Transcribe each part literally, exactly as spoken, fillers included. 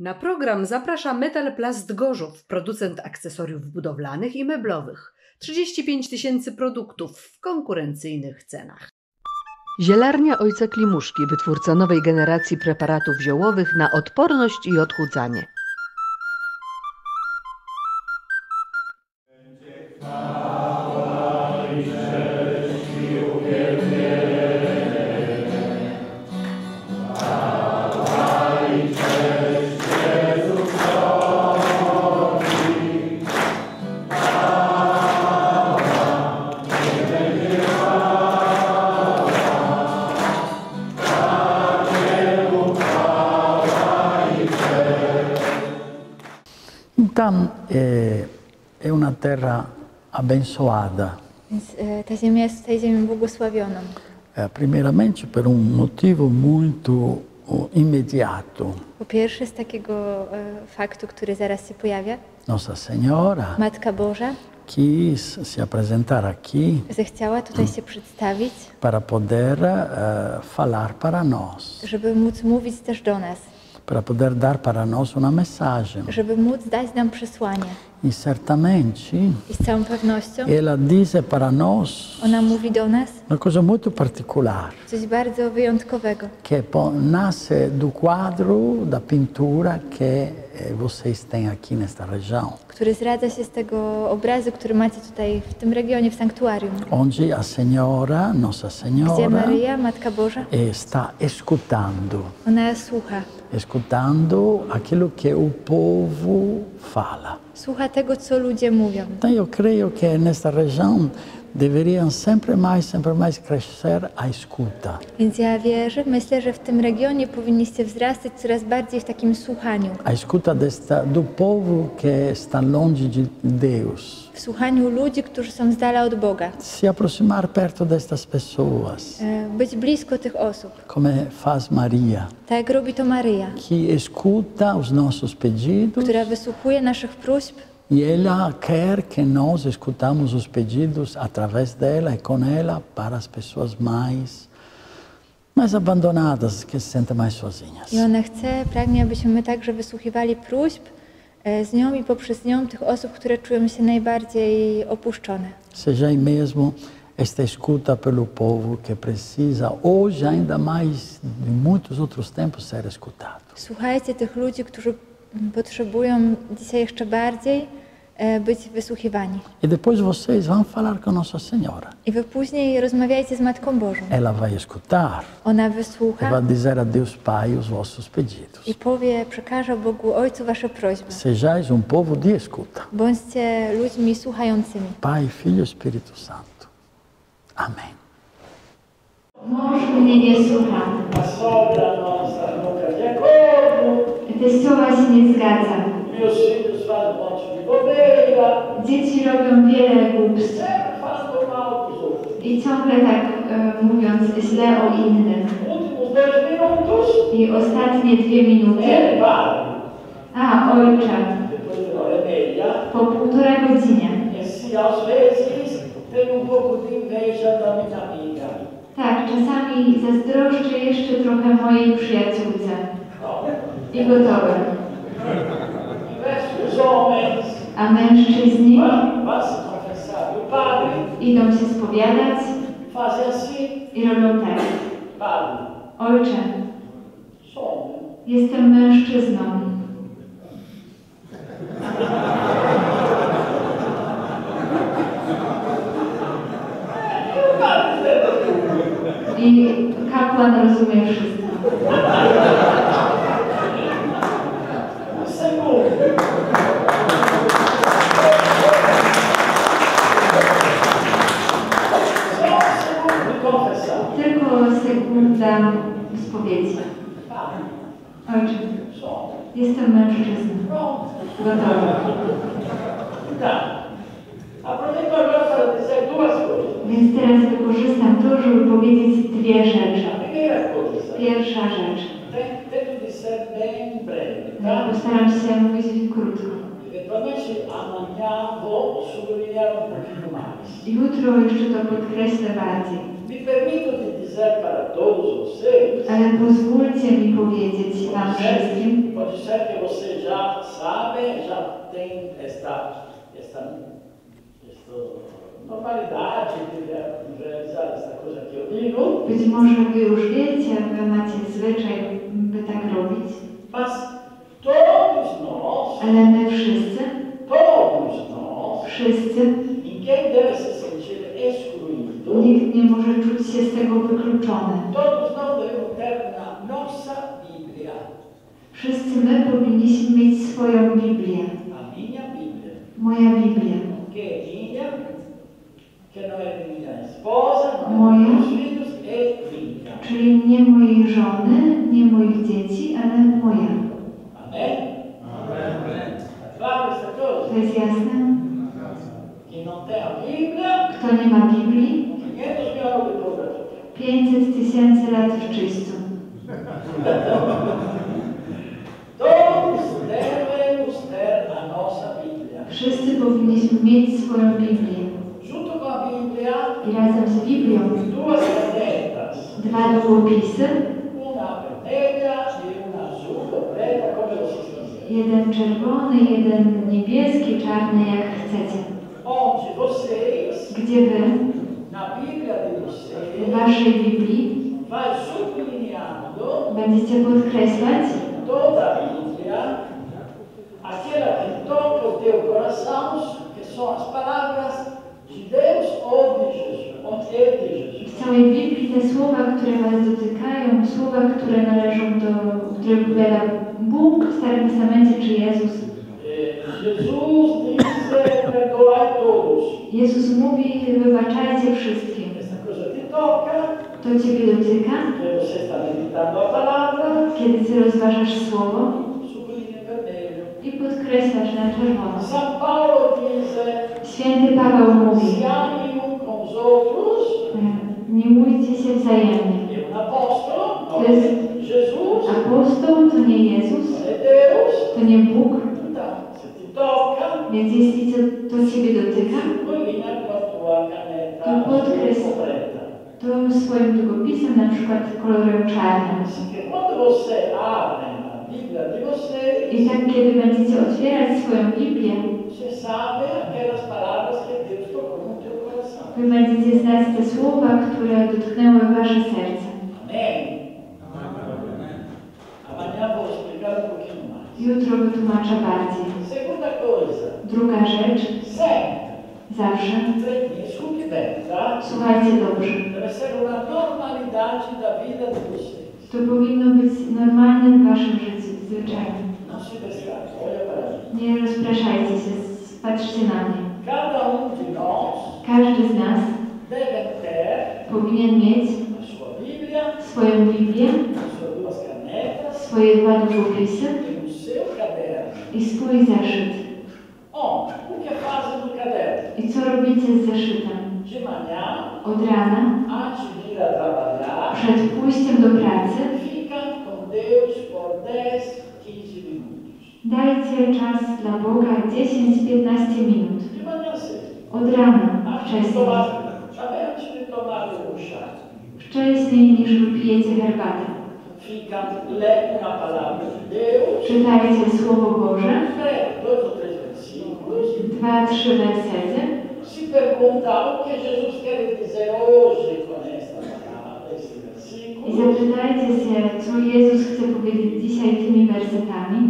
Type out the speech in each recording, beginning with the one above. Na program zaprasza Metal Plast Gorzów, producent akcesoriów budowlanych i meblowych. trzydzieści pięć tysięcy produktów w konkurencyjnych cenach. Zielarnia Ojca Klimuszki, wytwórca nowej generacji preparatów ziołowych na odporność i odchudzanie. Tam jest una terra abençoada. Ta ziemia jest tutaj ziemią błogosławioną. Primeiramente per un motivo molto immediato. Po pierwsze z takiego faktu, który zaraz się pojawia. Nossa Senhora. Matka Boża. Quis se apresentar aqui. Zechciała tutaj się przedstawić. Para poder falar para nós. Żeby móc mówić też do nas. Para poder dar para nós uma mensagem. Żeby móc dać nam przesłanie. I certamente. I z całą pewnością. Ela dice para nós. Ona mówi do nas. Uma coisa muito particular. Coś bardzo wyjątkowego. Que nasce do quadro da pintura que vocês têm aqui nesta região. Który zradza się z tego obrazu, który macie tutaj w tym regionie, w sanktuarium. Onde a Senhora, Nossa Senhora. Gdzie Maria, Matka Boża. Está escutando. Ona słucha. Escutando aquilo que o povo fala. Słucha tego, co ludzie mówią. Então eu creio que nesta região deveriam sempre mais, sempre mais crescer a escuta. Więc ja wierzę, myślę, że w tym regionie powinniście wzrastać coraz bardziej w takim słuchaniu. A escuta desta do povo que está longe de Deus. W słuchaniu ludzi, którzy są z dala od Boga. Se aproximar perto destas pessoas. Być blisko tych osób. Como faz Maria. Tak jak robi to Maria. Que escuta os nossos pedidos. Która wysłuchuje naszych próśb. I ela quer que nós escutamos os pedidos através dela e com ela para as pessoas mais mais abandonadas que se sentem mais sozinhas. I ona chce, pragnie, abyśmy także wysłuchiwali próśb z nią i poprzez nią tych osób, które czują się najbardziej opuszczone. Seja mesmo esta escuta pelo povo que precisa hoje ainda mais de muitos outros tempos ser escutado. Słuchajcie tych ludzi, którzy potrzebują dzisiaj jeszcze bardziej być wysłuchiwani. I depois vocês vão falar com Nossa Senhora. I wy później rozmawiajcie z Matką Bożą. Ela vai escutar. Ona wysłucha. Vai dizer a Deus Pai os vossos pedidos. I powie, przekaże Bogu Ojcu wasze prośby. Sejais um povo de escuta. Bądźcie ludźmi słuchającymi. Pai, Filho, Espírito Santo. Amen. Mąż mnie nie słucha. A sobra nossa nunca de acordo. Teściowa się nie zgadza. Dzieci robią wiele głupstw. I ciągle tak e, mówiąc źle o innych. I ostatnie dwie minuty. A, ojcze. Po półtora godzinie. Tak, czasami zazdroszczę jeszcze trochę mojej przyjaciółce. I gotowe. A mężczyźni idą się spowiadać i robią tak. Ojcze, jestem mężczyzną. I kapłan rozumie wszystko. Dla spowiedzi. Ojcze, jestem mężczyzną. Gotowy. Więc teraz wykorzystam to, żeby powiedzieć dwie rzeczy. Pierwsza rzecz. Postaram się mówić krótko. Jutro jeszcze to podkreślę bardziej. Ale pozwólcie mi powiedzieć wam wszystkim, być może wy już wiecie, wy macie zwyczaj, by tak robić, ale my wszyscy, wszyscy, nikt nie może czuć się z tego wykluczony. Wszyscy my powinniśmy mieć swoją Biblię. Moja Biblia. Moja, czyli nie mojej żony, nie moich dzieci, ale moja. To jest jasne? Kto nie ma Biblii? pięćset tysięcy lat w czyściu. Wszyscy powinniśmy mieć swoją Biblię. I razem z Biblią dwa długopisy, jeden czerwony, jeden niebieski, czarny, jak chcecie. Gdzie wy, w waszej Biblii, będziecie podkreślać w całej Biblii te słowa, które was dotykają, słowa, które należą do, które wypowiada Bóg w Starym Testamencie, czy Jezus. Jezus mówi, wybaczajcie wszystkim. To ciebie dotyka, kiedy ty rozważasz słowo i podkreślasz na czerwono. Święty Paweł mówi, nie mójcie się wzajemnie. To jest apostoł, to nie Jezus, to nie Bóg. Więc jeśli to, to ciebie dotyka, to podkreśl to swoim długopisem, na przykład kolorem czarnym. I tak, kiedy będziecie otwierać swoją Biblię, wy będziecie znać te słowa, które dotknęły wasze serce. Jutro wytłumaczę bardziej. Druga rzecz. Zawsze. Słuchajcie dobrze. To powinno być normalnym w waszym życiu, zwyczajem. Nie rozpraszajcie się, patrzcie na mnie. Każdy z nas powinien mieć swoją Biblię, swoje dwa długopisy i swój zeszyt. I co robicie z zeszytem? Od rana, przed pójściem do pracy, dajcie czas dla Boga dziesięć do piętnastu minut. Od rana, wcześniej. Wcześniej niż wypijecie herbatę. Czytajcie Słowo Boże. Dwa, trzy wersety. I zapytajcie się, co Jezus chce powiedzieć dzisiaj tymi wersetami.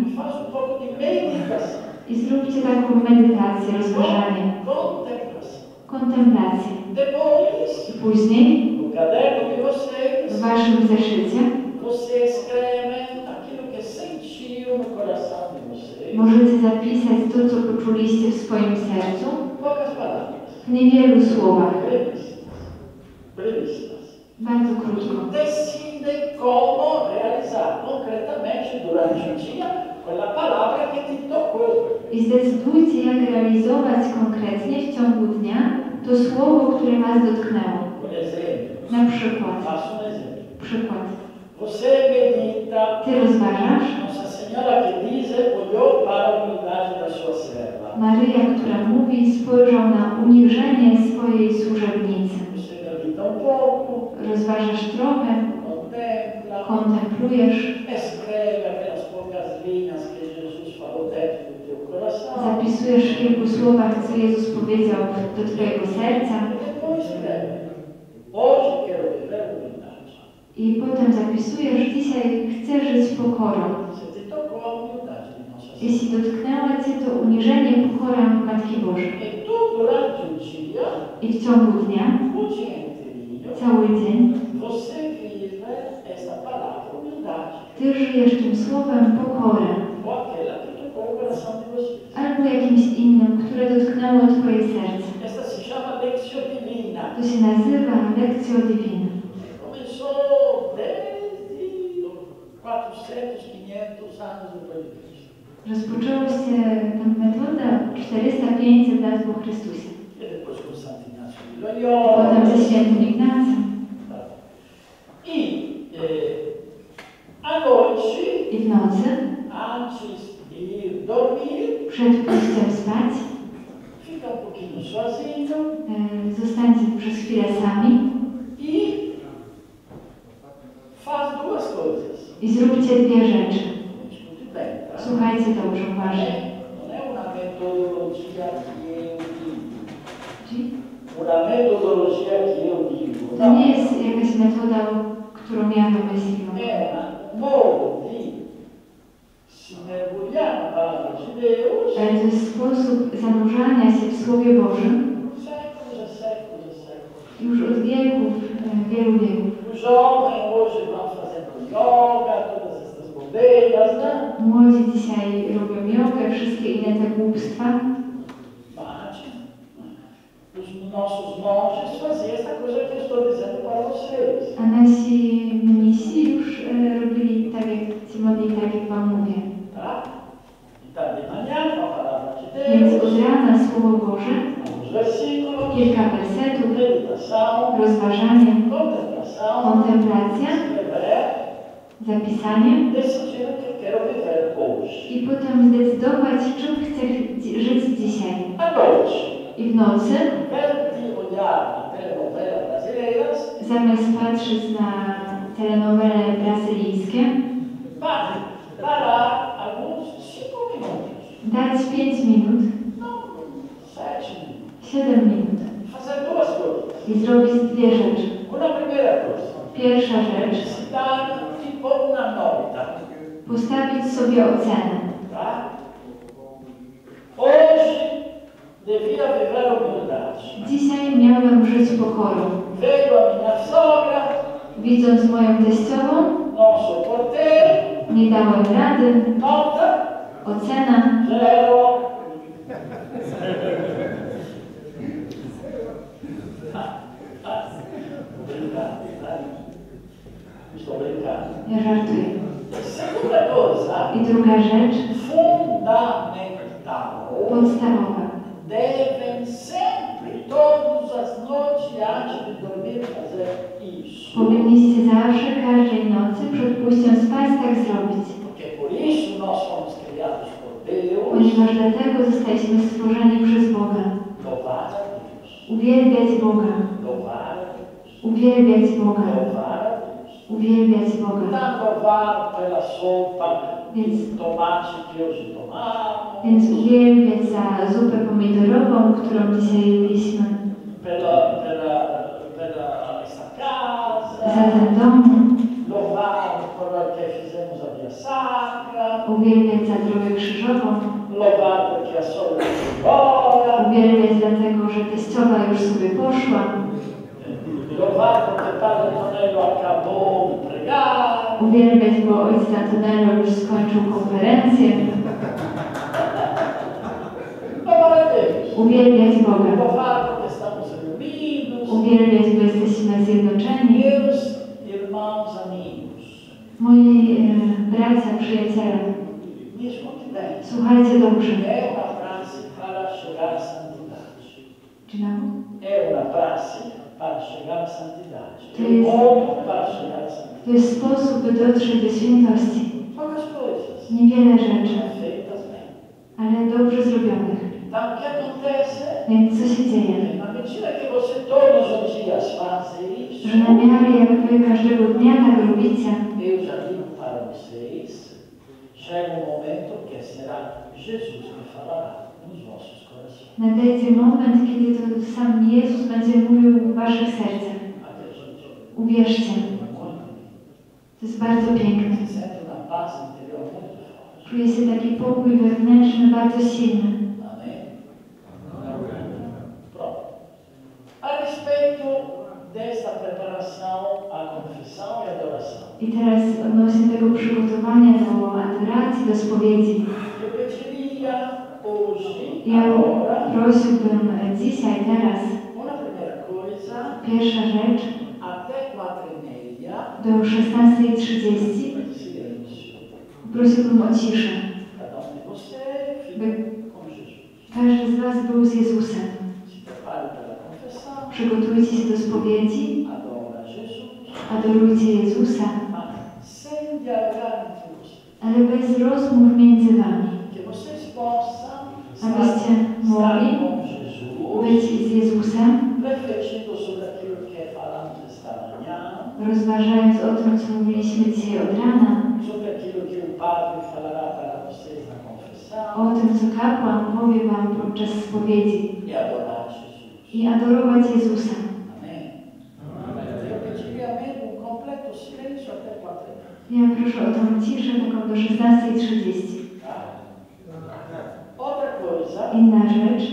I zróbcie taką medytację, rozważanie. Kontemplację. I później w waszym zeszycie możecie zapisać to, co poczuliście w swoim sercu w niewielu słowach. Bardzo krótko. I zdecydujcie, jak realizować konkretnie w ciągu dnia to słowo, które was dotknęło. Na przykład. Przykład. Ty rozważasz? Maryja, która mówi, spojrzał na uniżenie swojej służebnicy. rozważasz trochę, kontemplujesz, zapisujesz w kilku słowach, co Jezus powiedział do twojego serca i potem zapisujesz, dzisiaj chcę żyć z pokorą. Jeśli dotknęła cię to uniżenie, pokora Matki Bożej. I w ciągu dnia, cały dzień, ty żyjesz tym słowem pokory albo jakimś innym, które dotknęło twoje serce. To się nazywa Lectio Divina. Rozpoczęła się ta metoda czterysta pięćset lat po Chrystusie. Potem ze świętym Ignacem. I w nocy, przed pójściem spać, zostańcie przez chwilę sami i zróbcie dwie rzeczy. Słuchajcie dobrze, uważnie. To nie jest jakaś metoda, którą ja wymyśliłam. To jest sposób zanurzania się w Słowie Bożym już od wieków, wielu wieków. Młodzi dzisiaj robią jogę, wszystkie inne te głupstwa. A nasi mnisi już robili tak, jak ci modli, tak jak wam mówię. Więc od rana Słowo Boże, kilka wersetów, rozważanie, kontemplacja, zapisanie i potem zdecydować, czym chcę żyć dzisiaj. I w nocy, zamiast patrzeć na telenowele brazylijskie, dać pięć minut, siedem minut i zrobić dwie rzeczy. Pierwsza rzecz, postawić sobie ocenę. Dzisiaj miałem żyć pokorą. Widząc moją teściową, nie dałem rady. Ocena. Ja żartuję. I druga rzecz, podstawowa. Powinniście zawsze, każdej nocy, przed pójściem spać, tak zrobić. Ponieważ dlatego zostaliśmy stworzeni przez Boga. Uwielbiać Boga. Uwielbiać Boga. Uwielbiać Boga. Więc, więc uwielbiać za zupę pomidorową, którą dzisiaj jedliśmy. Za ten dom. Uwielbiać za drogę krzyżową. Uwielbiać dlatego, że teściowa już sobie poszła. Uwielbiać, bo ojciec Antonello już skończył konferencję. Uwielbiać Boga. Uwielbiać, bo jesteśmy zjednoczeni. Moi e, bracia, przyjaciele, słuchajcie dobrze. Czy no? To jest, to jest sposób, by dotrzeć do świętości. Niewiele rzeczy, ale dobrze zrobionych. Więc co się dzieje? że namiary jak wy każdego dnia tak robicie. Nadejdzie moment, kiedy to sam Jezus będzie mówił w waszych sercach. Uwierzcie. To jest bardzo piękne. Czuje się taki pokój wewnętrzny, bardzo silny. I teraz odnośnie tego przygotowania do adoracji, do spowiedzi. Ja prosiłbym dzisiaj, teraz, pierwsza rzecz, do szesnastej trzydzieści prosiłbym o ciszę, by każdy z was był z Jezusem. Przygotujcie się do spowiedzi, adorujcie Jezusa, ale bez rozmów między wami, abyście mogli być z Jezusem, rozważając o tym, co mówiliśmy dzisiaj od rana, o tym, co kapłan powie wam podczas spowiedzi, i adorować Jezusa. Ja proszę o tą ciszę taką do szesnastej trzydzieści. Inna rzecz.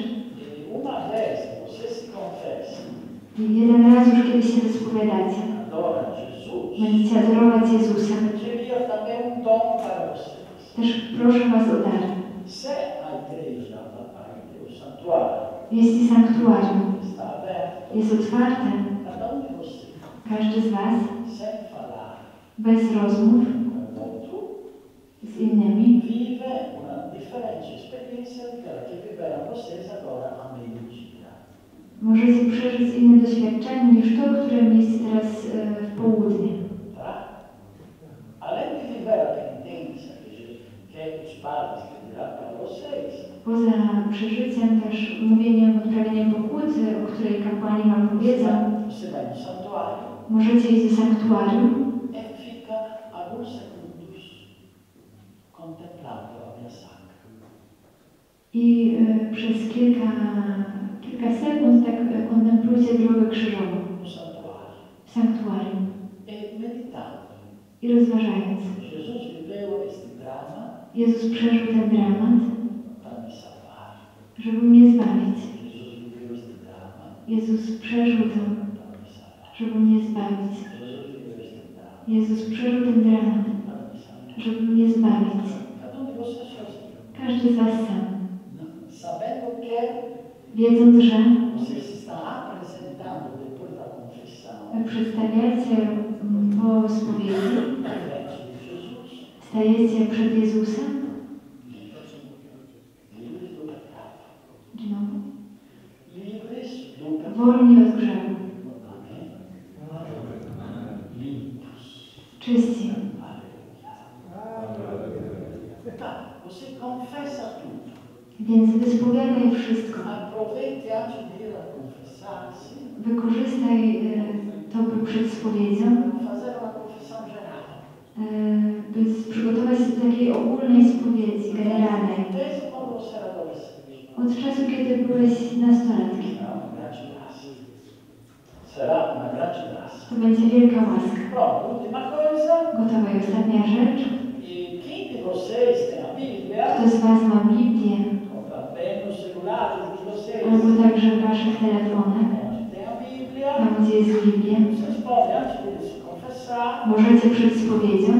I jeden raz już, kiedy się wyspowiadacie, będziecie adorować Jezusa. Też proszę was o dar. Jeśli sanktuarium jest otwarte, każdy z was bez rozmów z innymi możecie przeżyć inne doświadczenie niż to, które mieliście teraz w południe. Poza przeżyciem, też mówieniem, odprawieniem pokłócy, o której kapłani wam powiedzą, możecie iść do sanktuarium i y, przez kilka, kilka sekund tak kontemplujcie drogę krzyżową w sanktuarium i rozważając. Jezus przeżył ten dramat, żeby mnie zbawić. Jezus przeżył to, żeby mnie zbawić. Jezus przeżył ten dramat, żeby mnie zbawić. Każdy z was sam. Wiedząc, że przedstawiacie po spowiedzi, stajecie przed Jezusem, no, wolni od grzechu, czyści. Więc wyspowiadaj wszystko. Wykorzystaj to, by przed spowiedzią, by przygotować się do takiej ogólnej spowiedzi, generalnej. Od czasu, kiedy byłeś nastolatkiem. To będzie wielka łaska. Gotowa i ostatnia rzecz. Kto z was ma Biblię, albo także w waszych telefonach, tam gdzie jest Biblia, możecie przed spowiedzią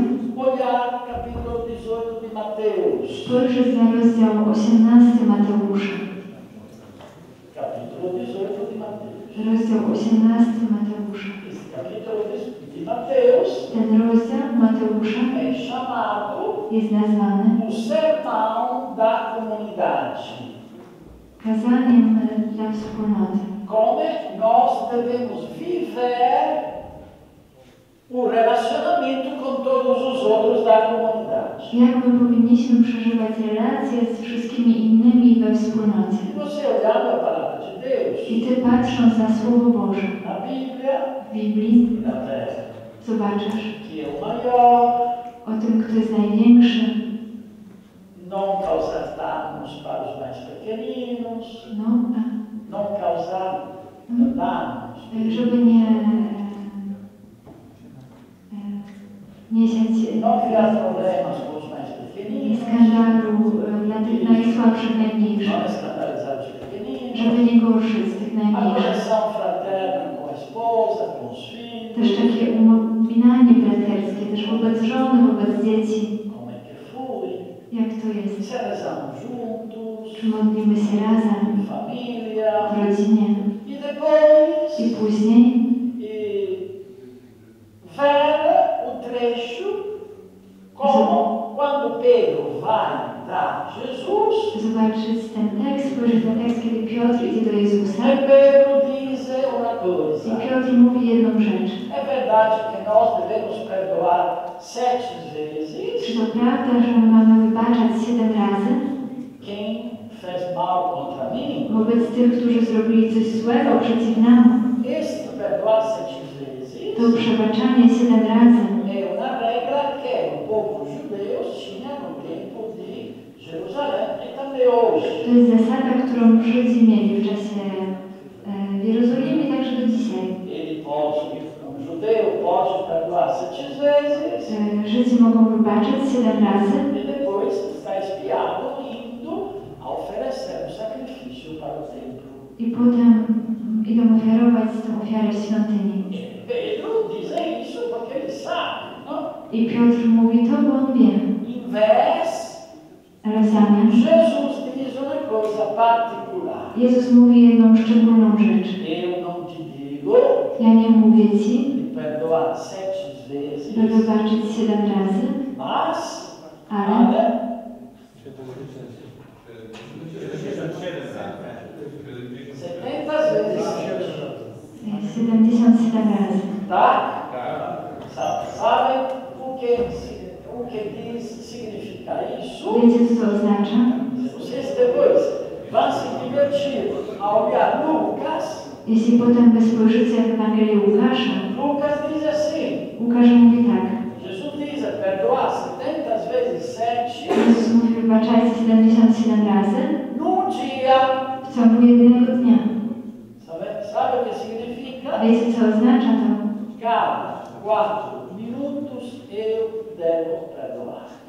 spojrzeć na rozdział osiemnasty Mateusza. Rozdział osiemnasty Mateusza. Ten rozdział Mateusza jest nazwany kazaniem dla wspólnoty. Jak my powinniśmy przeżywać relacje z wszystkimi innymi we wspólnocie. I Ty, patrząc na Słowo Boże, w Biblii, zobaczysz o tym, kto jest największym. Non causarnos para os mais pequeninos, non, non causar danos. Żeby nie nie siać skandalu dla tych najsłabszych, najmniejszych. Żeby nie gorszyć z tych najmniejszych. Też takie upominanie braterskie, też wobec żony, wobec dzieci. Jak to jest? Czy modlimy się razem w rodzinie? I później zobaczyć ten tekst, spojrzeć na tekst, kiedy Piotr idzie do Jezusa. I Piotr mówi jedną rzecz. Czy to prawda, że mamy wybaczać siedem razy wobec tych, którzy zrobili coś złego przeciw nam? To przebaczanie siedem razy to jest zasada, którą Żydzi mieli w czasie w Jerozolimie, także do dzisiaj. Żydzi mogą wybaczyć siedem razy, i potem idą ofiarować tę ofiarę w świątyni. I Piotr mówi to, bo on wie. Jezus mówi jedną szczególną rzecz. Ja nie mówię Ci, by wybaczyć siedem razy, ale siedemdziesiąt siedem razy. Tak? Wiecie, co to oznacza? Jeśli potem wy spojrzycie w Ewangelię Łukasza, Łukasz mówi tak. Jezus mówi, wybaczajcie siedemdziesiąt siedem razy w ciągu jednego dnia. Wiecie, co oznacza to?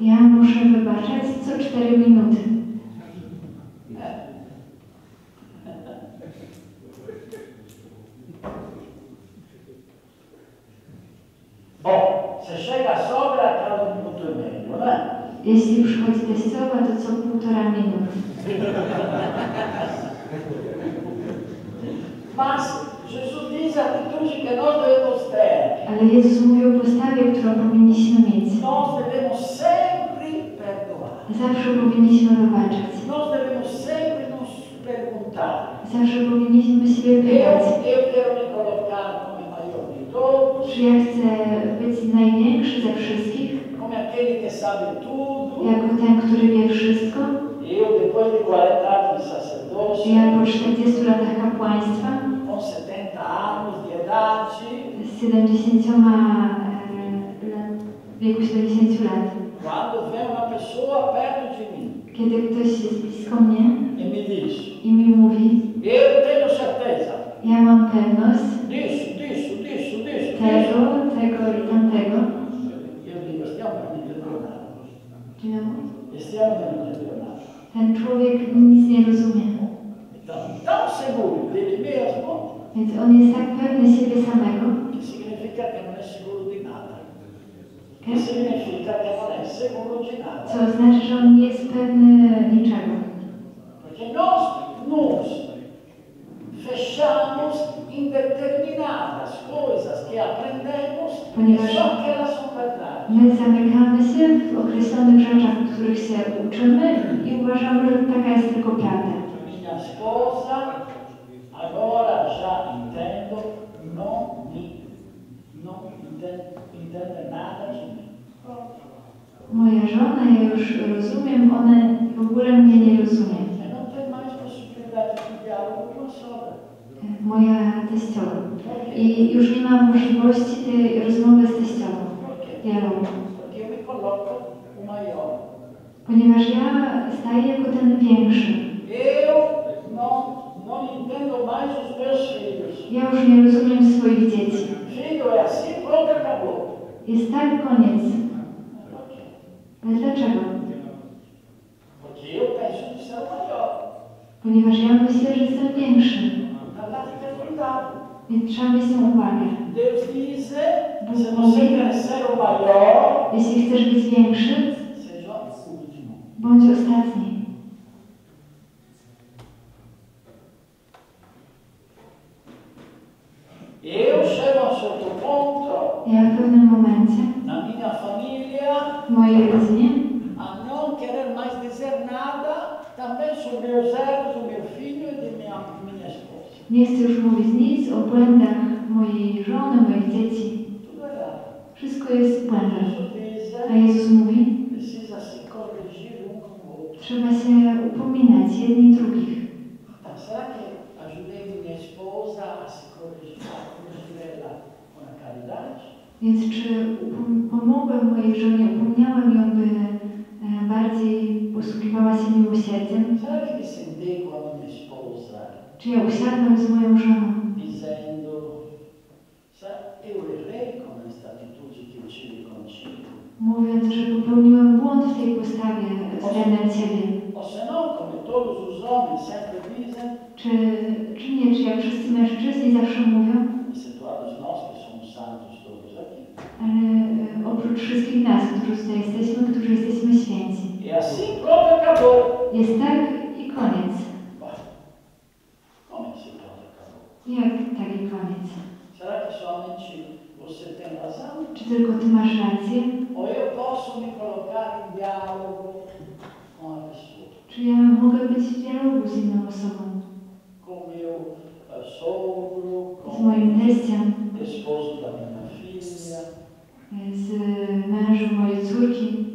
Ja muszę wybaczać co cztery minuty. Jeśli przychodzi teściowa, to co półtora minuty. Ale Jezus mówił o postawie, którą powinniśmy mieć. Zawsze powinniśmy wybaczać. Zawsze powinniśmy siebie pytać. Czy ja chcę być największy ze wszystkich? Jako ten, który wie wszystko? Ja po czterdziestu latach kapłaństwa, z siedemdziesięcioma wieku siedemdziesięciu lat, kiedy ktoś jest blisko mnie i mi mówi, ja mam pewność tego, tego i tamtego. Ten człowiek nic nie rozumie. Więc on jest tak pewny siebie samego. Co oznacza, że on nie jest pewny niczego. Ponieważ my zamykamy się w określonych rzeczach, których się uczymy i uważamy, że taka jest tylko prawda. Moja żona, ja już rozumiem, ona w ogóle mnie nie rozumie. moja teściowa. I już nie mam możliwości tej rozmowy z teściową, dialogu. Ponieważ ja staję jako ten większy. Ja już nie rozumiem swoich dzieci. Jest tak koniec. Ale dlaczego? Ponieważ ja myślę, że jestem większy. Więc trzeba mieć tą uwagę. Bóg mówi, jeśli chcesz być większy, bądź ostatni. Ja w pewnym momencie w mojej rodzinie nie chcę już mówić nic o błędach mojej żony, moich dzieci. Wszystko jest błędem. A Jezus mówi, trzeba się upominać jedni drugich. Więc czy pomogłem mojej żonie, upomniałem ją, by bardziej posługiwała się miłosierdziem? Czy ja usiadłem z moją żoną? Mówiąc, że popełniłem błąd w tej postawie względem Ciebie. Czy, czy nie, czy jak wszyscy mężczyźni zawsze mówią? Ale oprócz wszystkich nas, którzy tutaj jesteśmy, którzy jesteśmy święci. Jest tak i koniec. Jak tak i koniec? Czy tylko Ty masz rację? Czy ja mogę być w dialogu z inną osobą? Z moim teściem, z mężem mojej córki.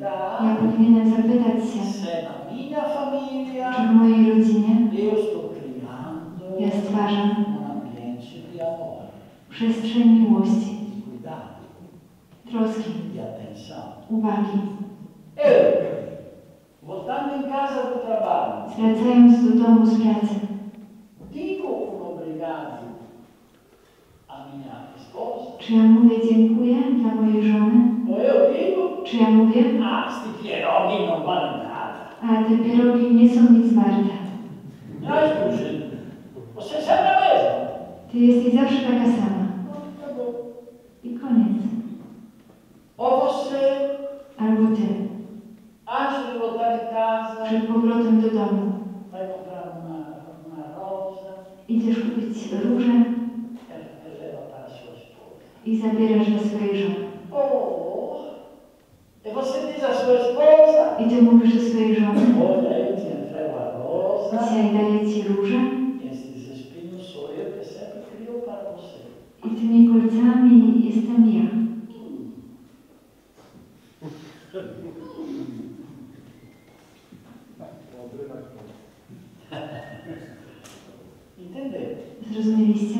Ja powinienem zapytać się, czy w mojej rodzinie ja stwarzam przestrzeń miłości, troski, uwagi. Wracając do domu z pracy, czy ja mówię dziękuję dla mojej żony? Czy ja mówię? A te pierogi nie są nic warte. Ty jesteś zawsze taka sama. I koniec. Albo Ty. Przed powrotem do domu idziesz kupić róże i zabierasz do swojej żony. I Ty mówisz do swojej żony, dzisiaj daję Ci róże i tymi kolcami jestem ja. Zrozumieliście?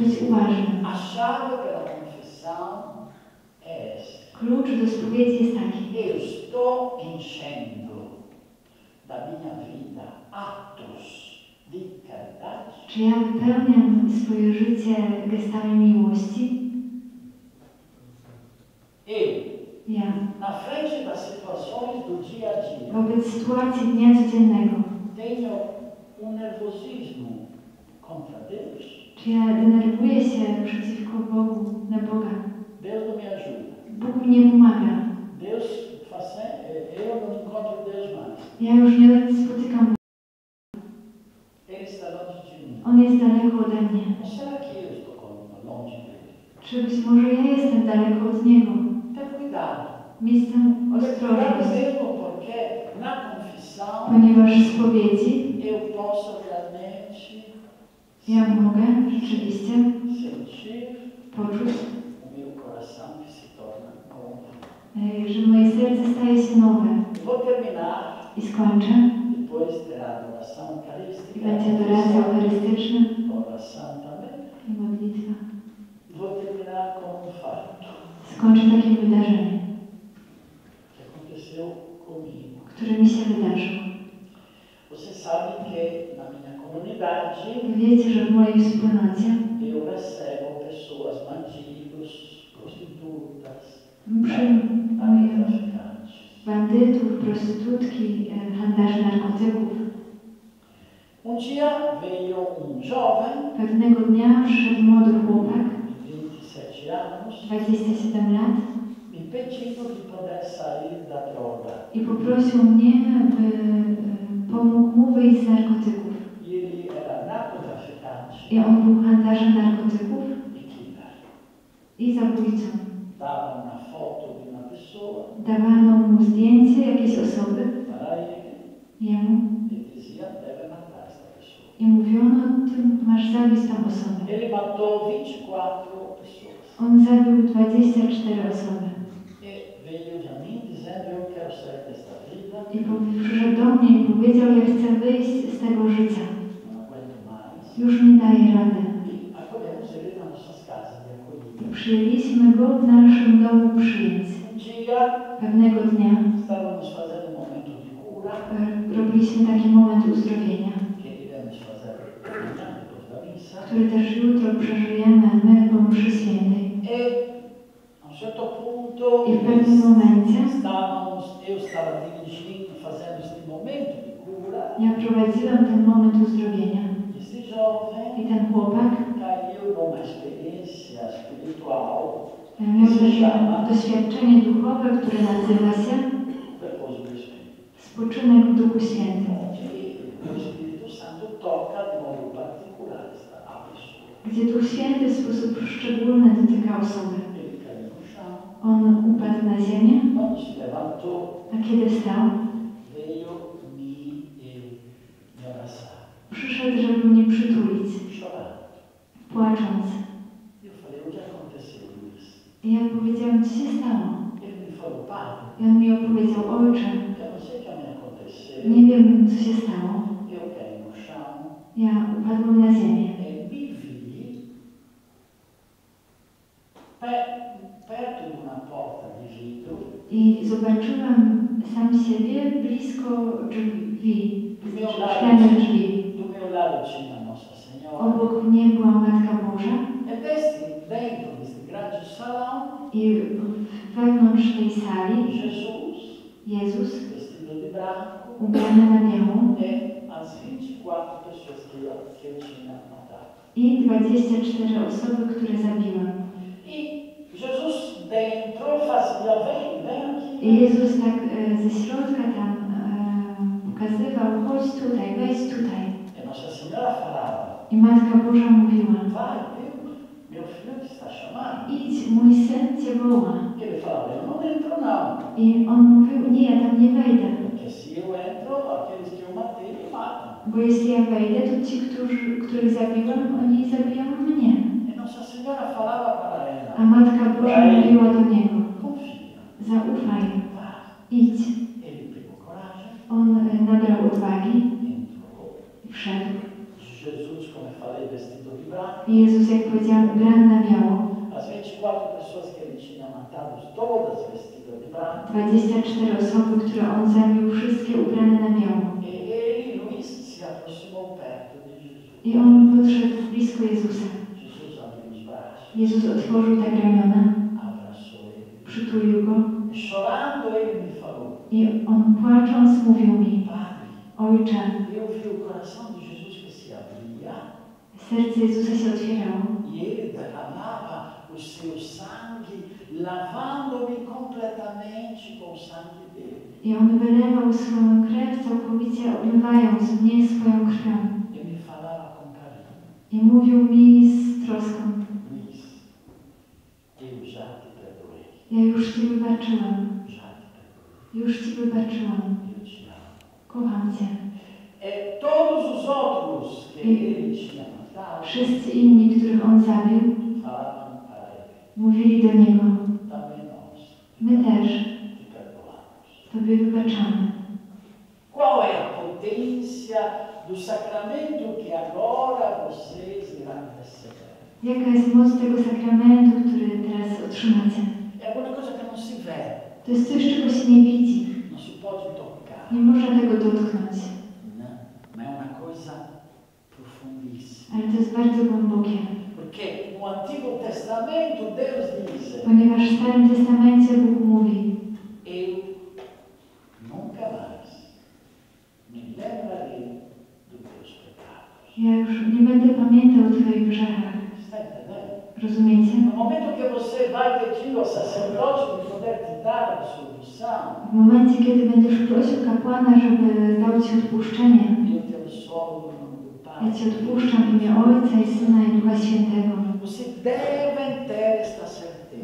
Być uważnym. Klucz do spowiedzi jest taki. Czy ja wypełniam swoje życie gestami miłości? Ja. Wobec sytuacji dnia codziennego. Czy ja denerwuję się przeciwko Bogu, na Boga? Bóg mnie pomaga. Ja już nie spotykam Boga. On jest daleko ode mnie. Czy być może ja jestem daleko od Niego? Mieć tę ostrożność. Ponieważ spowiedzi ja mogę rzeczywiście poczuć, że moje serce staje się nowe. i skończę. I będzie adoracja eucharystyczna i modlitwa. Skończę takim wydarzeniem, które mi się wydarzyło. Wiecie, że w mojej wspólnocie przyjmuję bandytów, prostytutki, handlarzy narkotyków. Pewnego dnia przyszedł młody chłopak, dwadzieścia siedem lat, i poprosił mnie, by pomógł mu wyjść z narkotyków. I on był handlarzem narkotyków i zabójcą. Dawano mu zdjęcie jakiejś osoby jemu i mówiono, ty masz zabić tą osobę. On zabił dwadzieścia cztery osoby. I przyszedł do mnie i powiedział, ja chcę wyjść z tego życia. Już nie daje rady. Przyjęliśmy go w naszym domu przyjęć. Pewnego dnia robiliśmy taki moment uzdrowienia, który też jutro przeżyjemy my po mszy świętej. I w pewnym momencie ja prowadziłam ten moment uzdrowienia. I ten chłopak miał takie doświadczenie duchowe, które nazywa się spoczynek w Duchu Świętym, gdzie Duch Święty w sposób szczególny dotyka osoby. On upadł na ziemię, a kiedy wstał, przyszedł, żeby mnie przytulić, płacząc. I ja powiedziałam, co się stało? I on mi opowiedział, ojcze, nie wiem, co się stało. Ja upadłem na ziemię. I zobaczyłam sam siebie blisko drzwi, szklanych drzwi. Obok mnie była Matka Boża i wewnątrz tej sali Jezus ubrany na biało i dwadzieścia cztery osoby, które zabiłam. I Jezus tak ze środka tam pokazywał, chodź tutaj, wejdź tutaj. I Matka Boża mówiła, idź, mój syn cię woła. I on mówił, nie, ja tam nie wejdę. Bo jeśli ja wejdę, to ci, którzy, których zabiłam, oni zabiją mnie. A Matka Boża mówiła do niego, zaufaj, idź. On nabrał odwagi i wszedł. I Jezus, jak powiedziałem, ubrany na biało. dwadzieścia cztery osoby, które on zabił, wszystkie ubrane na biało. I on podszedł blisko Jezusa. Jezus otworzył tak ramiona, przytulił go. I on płacząc mówił mi, ojcze, serce Jezusa się otwierało. I on wylewał swoją krew, całkowicie oblewając mnie swoją krwią. I mówił mi z troską, ja już ci wybaczyłam. Już ci wybaczyłam. Kocham cię. I wszyscy inni, których on zabił, mówili do niego, my też tobie wybaczamy. intuiția do sacramentul que agora vocês irão receber. Jaka jest moc tego sakramentu, który teraz otrzymacie? To jest coś, czego się nie widzi. Nie można tego dotknąć. Ale to jest bardzo głębokie. Ponieważ w Starym Testamencie Bóg mówi: ja już nie będę pamiętał o twoich grzechach. Rozumiecie? W momencie, kiedy będziesz prosił kapłana, żeby dał ci odpuszczenie, ja ci odpuszczam w imię Ojca i Syna i Ducha Świętego.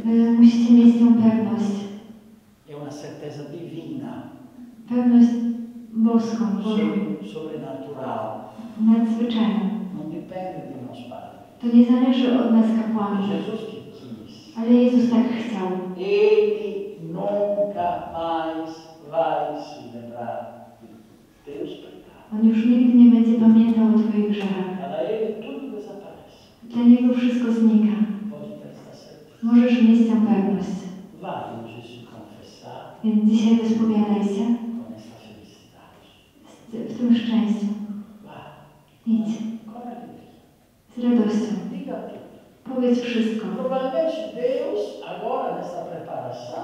Wy musicie mieć tę pewność. Pewność boską, nadzwyczajną. To nie zależy od nas, kapłanów, ale Jezus tak chciał. On już nigdy nie będzie pamiętał o twoich grzechach. Dla niego wszystko znika. Możesz mieć tę pewność. Więc dzisiaj wyspowiadaj się w tym szczęściu. Idź z radością. Powiedz wszystko.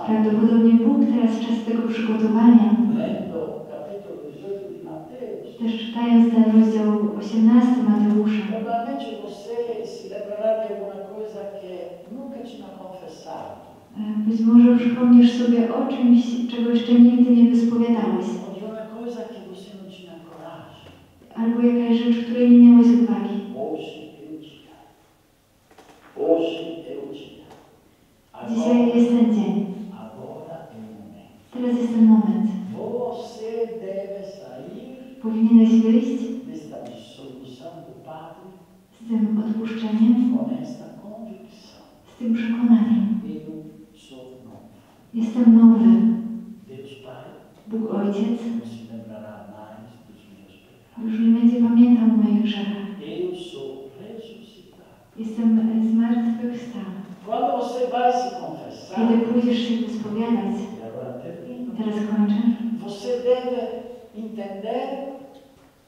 Prawdopodobnie Bóg teraz czas tego przygotowania. Też czytając ten rozdział osiemnasty Mateusza. Być może przypomnisz sobie o czymś, czego jeszcze nigdy nie wyspowiadałeś. Albo jakaś rzecz, której nie miałeś odwagi. Dzisiaj jest ten dzień. Teraz jest ten moment. Powinieneś wyjść z tym odpuszczeniem, z tym przekonaniem. Jestem nowy. Bóg Ojciec już nie będzie pamiętał o moich grzechach. Jestem zmartwychwstały. Kiedy pójdziesz się wyspowiadać, teraz kończę,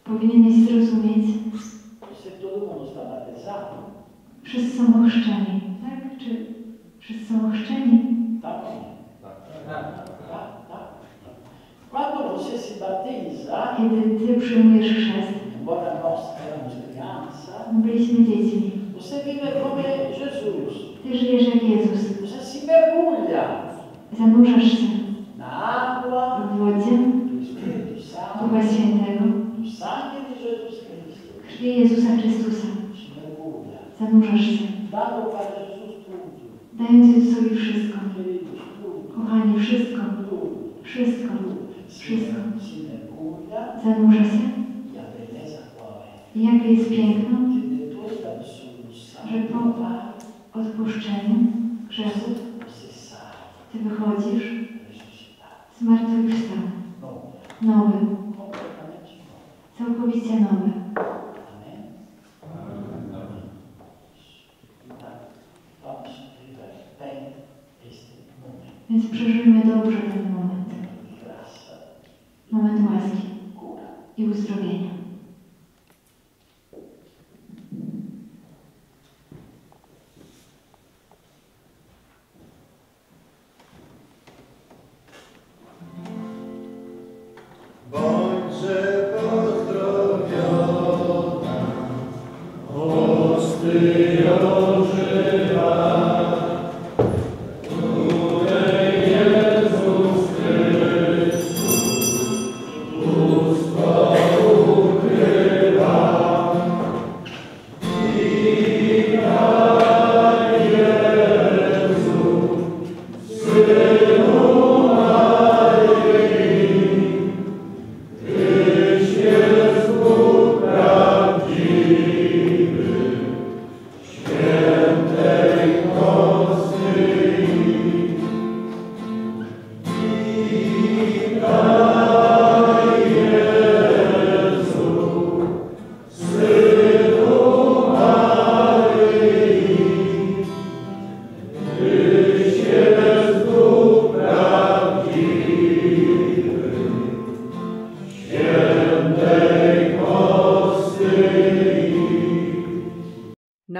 powinieneś zrozumieć, wszyscy są ochrzczeni, tak? Czy wszyscy są ochrzczeni? Tak. Kiedy ty przyjmujesz chrzest, my byliśmy dziećmi. Ty żyjesz jak Jezus. Zanurzasz się w wodzie Ducha Świętego, krwi Jezusa Chrystusa. Zanurzasz się. Dając Jezusowi wszystko. Kochani, wszystko. Wszystko. Wszystko. Zanurza się. I jakie jest piękno, że po odpuszczeniu grzechów ty wychodzisz zmartwychwstały, nowy, całkowicie nowy. Więc przeżyjmy dobrze ten moment. Moment łaski i uzdrowienia. Jezus Chrystus, uspokoń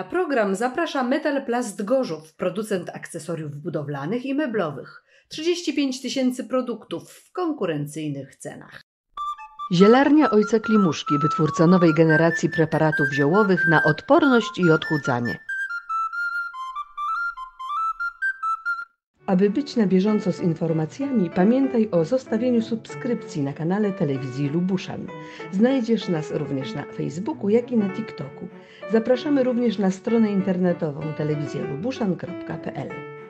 Na program zaprasza Metal Plast Gorzów, producent akcesoriów budowlanych i meblowych. trzydzieści pięć tysięcy produktów w konkurencyjnych cenach. Zielarnia Ojca Klimuszki, wytwórca nowej generacji preparatów ziołowych na odporność i odchudzanie. Aby być na bieżąco z informacjami, pamiętaj o zostawieniu subskrypcji na kanale Telewizji Lubuszan. Znajdziesz nas również na Facebooku, jak i na TikToku. Zapraszamy również na stronę internetową telewizja lubuszan kropka p l.